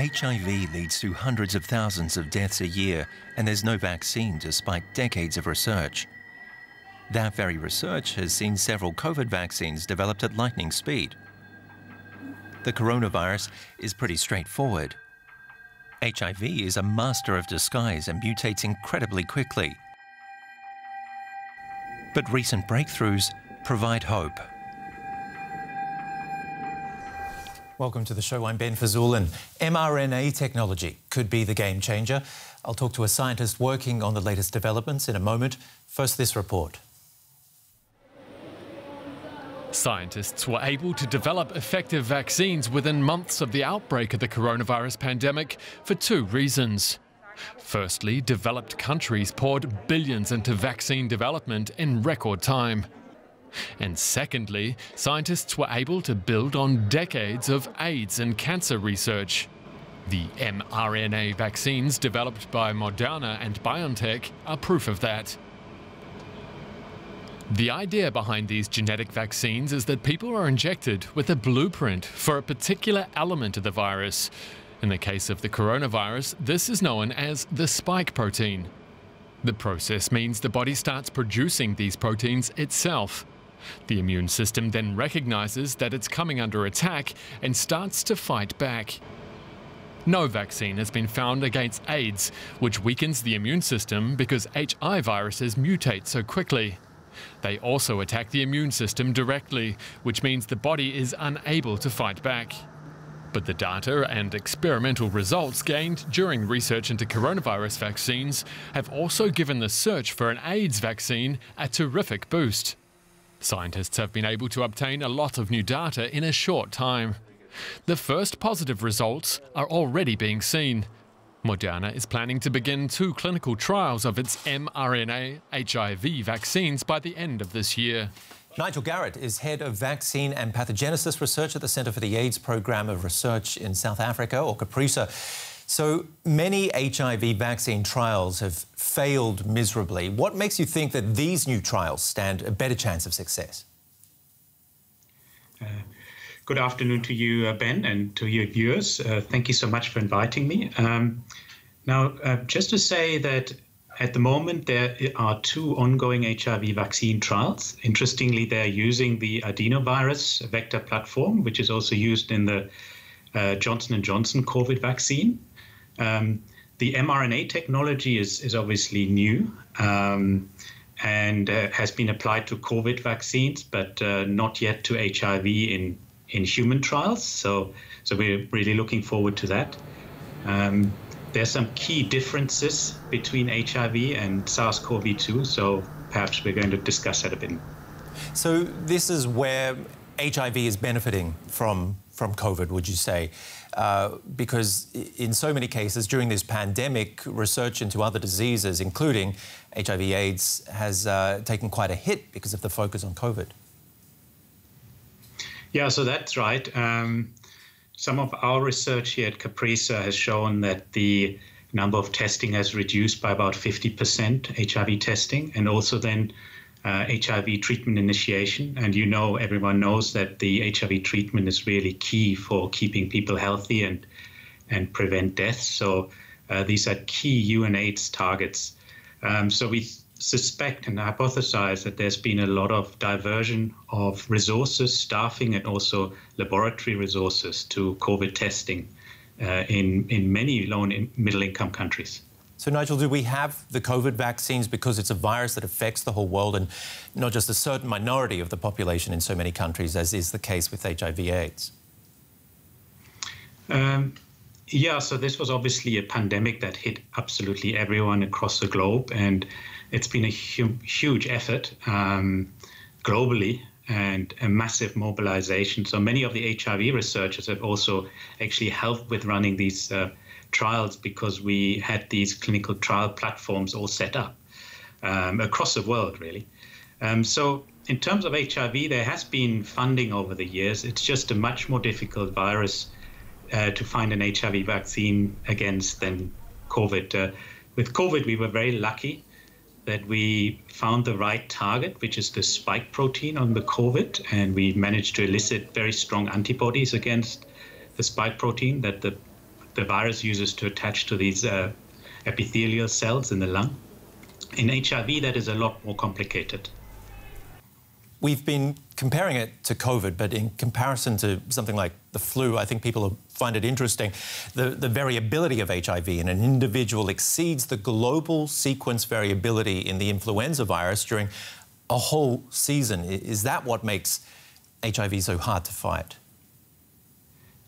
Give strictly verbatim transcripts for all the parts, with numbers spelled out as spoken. H I V leads to hundreds of thousands of deaths a year, and there's no vaccine despite decades of research. That very research has seen several COVID vaccines developed at lightning speed. The coronavirus is pretty straightforward. H I V is a master of disguise and mutates incredibly quickly. But recent breakthroughs provide hope. Welcome to the show. I'm Ben Fazulin. mRNA technology could be the game changer. I'll talk to a scientist working on the latest developments in a moment. First, this report. Scientists were able to develop effective vaccines within months of the outbreak of the coronavirus pandemic for two reasons. Firstly, developed countries poured billions into vaccine development in record time. And secondly, scientists were able to build on decades of AIDS and cancer research. The mRNA vaccines developed by Moderna and BioNTech are proof of that. The idea behind these genetic vaccines is that people are injected with a blueprint for a particular element of the virus. In the case of the coronavirus, this is known as the spike protein. The process means the body starts producing these proteins itself. The immune system then recognizes that it's coming under attack and starts to fight back. No vaccine has been found against AIDS, which weakens the immune system because H I V viruses mutate so quickly. They also attack the immune system directly, which means the body is unable to fight back. But the data and experimental results gained during research into coronavirus vaccines have also given the search for an AIDS vaccine a terrific boost. Scientists have been able to obtain a lot of new data in a short time. The first positive results are already being seen. Moderna is planning to begin two clinical trials of its mRNA H I V vaccines by the end of this year. Nigel Garrett is head of vaccine and pathogenesis research at the Centre for the AIDS Programme of Research in South Africa, or CAPRISA. So many H I V vaccine trials have failed miserably. What makes you think that these new trials stand a better chance of success? Uh, good afternoon to you, uh, Ben, and to your viewers. Uh, thank you so much for inviting me. Um, now, uh, just to say that at the moment, there are two ongoing H I V vaccine trials. Interestingly, they're using the adenovirus vector platform, which is also used in the uh, Johnson and Johnson COVID vaccine. Um, the mRNA technology is, is obviously new um, and uh, has been applied to COVID vaccines, but uh, not yet to H I V in, in human trials. So, so we're really looking forward to that. Um, There's some key differences between H I V and SARS CoV two, so perhaps we're going to discuss that a bit. So this is where H I V is benefiting from, from COVID, would you say? Uh, because in so many cases during this pandemic, research into other diseases, including H I V AIDS, has uh, taken quite a hit because of the focus on COVID. Yeah, so that's right. Um, Some of our research here at CAPRISA has shown that the number of testing has reduced by about fifty percent, H I V testing, and also then uh, H I V treatment initiation. And you know, everyone knows that the H I V treatment is really key for keeping people healthy and, and prevent death. So uh, these are key U N AIDS targets. Um, so we suspect and hypothesize that there's been a lot of diversion of resources, staffing, and also laboratory resources to COVID testing uh, in, in many low and middle-income countries. So, Nigel, do we have the COVID vaccines because it's a virus that affects the whole world and not just a certain minority of the population in so many countries, as is the case with H I V AIDS? Um, yeah, so this was obviously a pandemic that hit absolutely everyone across the globe, and it's been a hu huge effort um, globally and a massive mobilization. So many of the H I V researchers have also actually helped with running these uh, trials because we had these clinical trial platforms all set up um, across the world, really. Um, so in terms of H I V, there has been funding over the years. It's just a much more difficult virus uh, to find an H I V vaccine against than COVID. Uh, with COVID, we were very lucky that we found the right target, which is the spike protein on the COVID, and we managed to elicit very strong antibodies against the spike protein that the the virus uses to attach to these uh, epithelial cells in the lung. In H I V, that is a lot more complicated. We've been comparing it to COVID, but in comparison to something like the flu, I think people find it interesting. The, the variability of H I V in an individual exceeds the global sequence variability in the influenza virus during a whole season. Is that what makes H I V so hard to fight?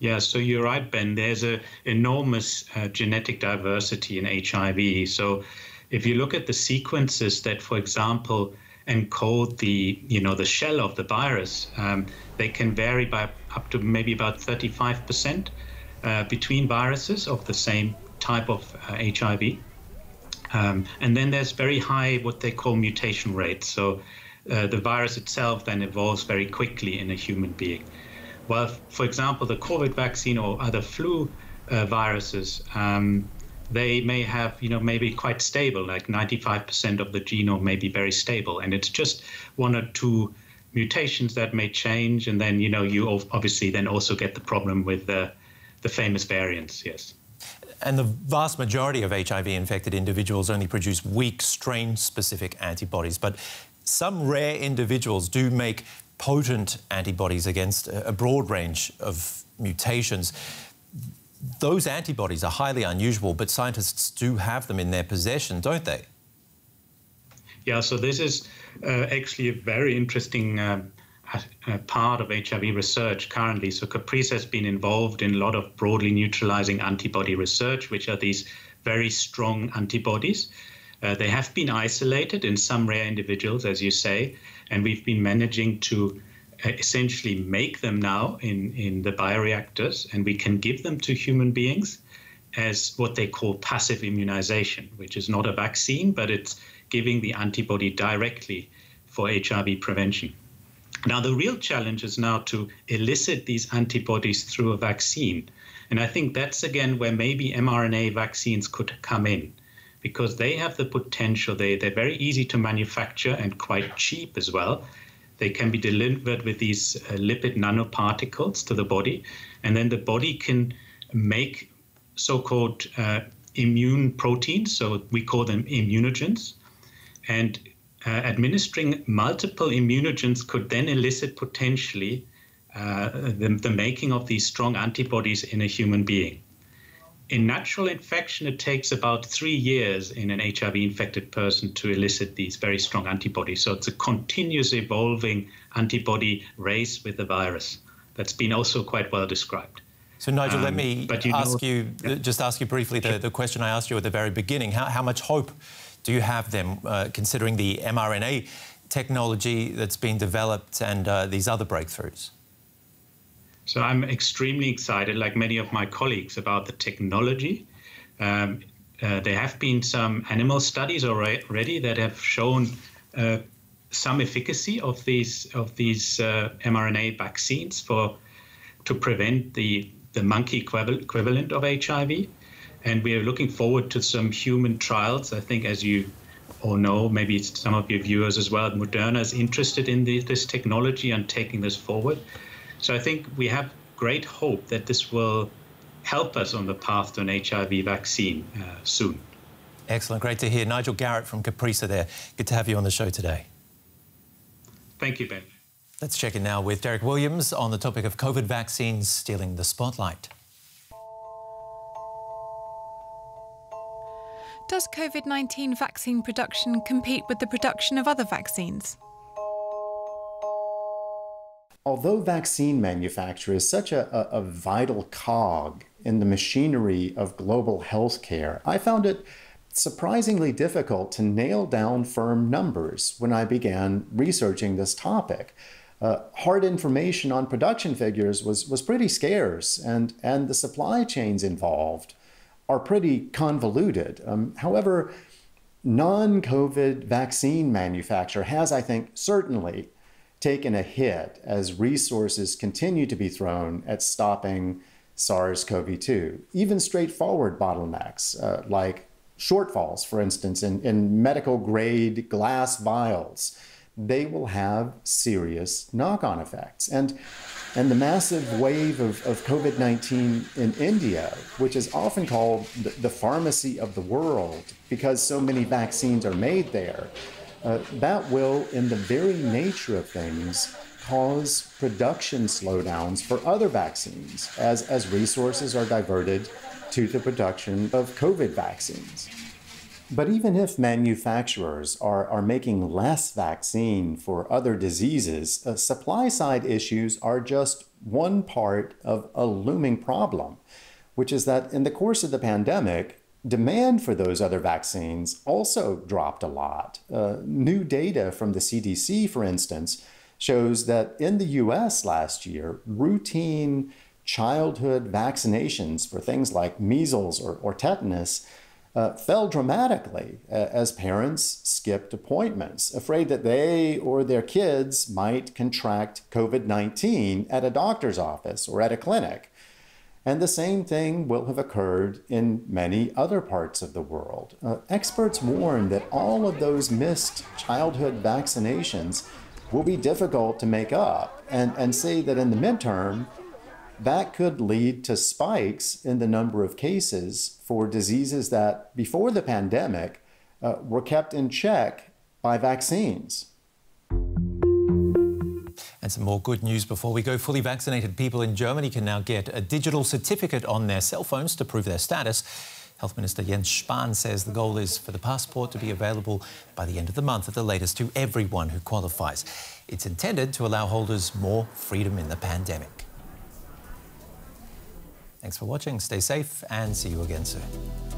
Yeah, so you're right, Ben. There's an enormous uh, genetic diversity in H I V. So if you look at the sequences that, for example, encode the, you know, the shell of the virus, um, they can vary by up to maybe about thirty-five percent uh, between viruses of the same type of uh, H I V. Um, and then there's very high what they call mutation rates. So uh, the virus itself then evolves very quickly in a human being. Well, for example, the COVID vaccine or other flu uh, viruses, um, they may have, you know, maybe quite stable, like ninety-five percent of the genome may be very stable. And it's just one or two mutations that may change. And then, you know, you obviously then also get the problem with the, the famous variants, yes. And the vast majority of H I V-infected individuals only produce weak strain-specific antibodies. But some rare individuals do make potent antibodies against a broad range of mutations. Those antibodies are highly unusual, but scientists do have them in their possession, don't they? Yeah, so this is uh, actually a very interesting uh, uh, part of H I V research currently. So CAPRISA has been involved in a lot of broadly neutralizing antibody research, which are these very strong antibodies. Uh, they have been isolated in some rare individuals, as you say, and we've been managing to essentially make them now in, in the bioreactors, and we can give them to human beings as what they call passive immunization, which is not a vaccine, but it's giving the antibody directly for H I V prevention. Now, the real challenge is now to elicit these antibodies through a vaccine. And I think that's, again, where maybe mRNA vaccines could come in, because they have the potential. They, they're very easy to manufacture and quite cheap as well. They can be delivered with these uh, lipid nanoparticles to the body, and then the body can make so-called uh, immune proteins, so we call them immunogens, and uh, administering multiple immunogens could then elicit potentially uh, the, the making of these strong antibodies in a human being. In natural infection, it takes about three years in an H I V-infected person to elicit these very strong antibodies. So it's a continuous evolving antibody race with the virus. That's been also quite well described. So, Nigel, um, let me but you ask know, you, yeah. just ask you briefly the, the question I asked you at the very beginning. How, how much hope do you have then, uh, considering the mRNA technology that's been developed and uh, these other breakthroughs? So I'm extremely excited, like many of my colleagues, about the technology. Um, uh, there have been some animal studies already that have shown uh, some efficacy of these of these uh, mRNA vaccines for to prevent the the monkey equivalent of H I V. And we are looking forward to some human trials. I think, as you all know, maybe some of your viewers as well, Moderna is interested in the, this technology and taking this forward. So I think we have great hope that this will help us on the path to an H I V vaccine uh, soon. Excellent. Great to hear. Nigel Garrett from CAPRISA there. Good to have you on the show today. Thank you, Ben. Let's check in now with Derek Williams on the topic of COVID vaccines stealing the spotlight. Does COVID nineteen vaccine production compete with the production of other vaccines? Although vaccine manufacture is such a, a, a vital cog in the machinery of global healthcare, I found it surprisingly difficult to nail down firm numbers when I began researching this topic. Uh, hard information on production figures was, was pretty scarce, and, and the supply chains involved are pretty convoluted. Um, however, non-COVID vaccine manufacture has, I think, certainly taken a hit as resources continue to be thrown at stopping SARS CoV two. Even straightforward bottlenecks, uh, like shortfalls, for instance, in, in medical grade glass vials they will have serious knock-on effects. And, and the massive wave of, of COVID nineteen in India, which is often called the, the pharmacy of the world because so many vaccines are made there, uh, that will, in the very nature of things, cause production slowdowns for other vaccines as, as resources are diverted to the production of COVID vaccines. But even if manufacturers are, are making less vaccine for other diseases, uh, supply-side issues are just one part of a looming problem, which is that in the course of the pandemic, demand for those other vaccines also dropped a lot. Uh, new data from the C D C, for instance, shows that in the U S last year, routine childhood vaccinations for things like measles or, or tetanus Uh, fell dramatically uh, as parents skipped appointments, afraid that they or their kids might contract COVID nineteen at a doctor's office or at a clinic. And the same thing will have occurred in many other parts of the world. Uh, experts warn that all of those missed childhood vaccinations will be difficult to make up, and, and say that in the midterm, that could lead to spikes in the number of cases for diseases that, before the pandemic, uh, were kept in check by vaccines. And some more good news before we go. Fully vaccinated people in Germany can now get a digital certificate on their cell phones to prove their status. Health Minister Jens Spahn says the goal is for the passport to be available by the end of the month at the latest to everyone who qualifies. It's intended to allow holders more freedom in the pandemic. Thanks for watching, stay safe, and see you again soon.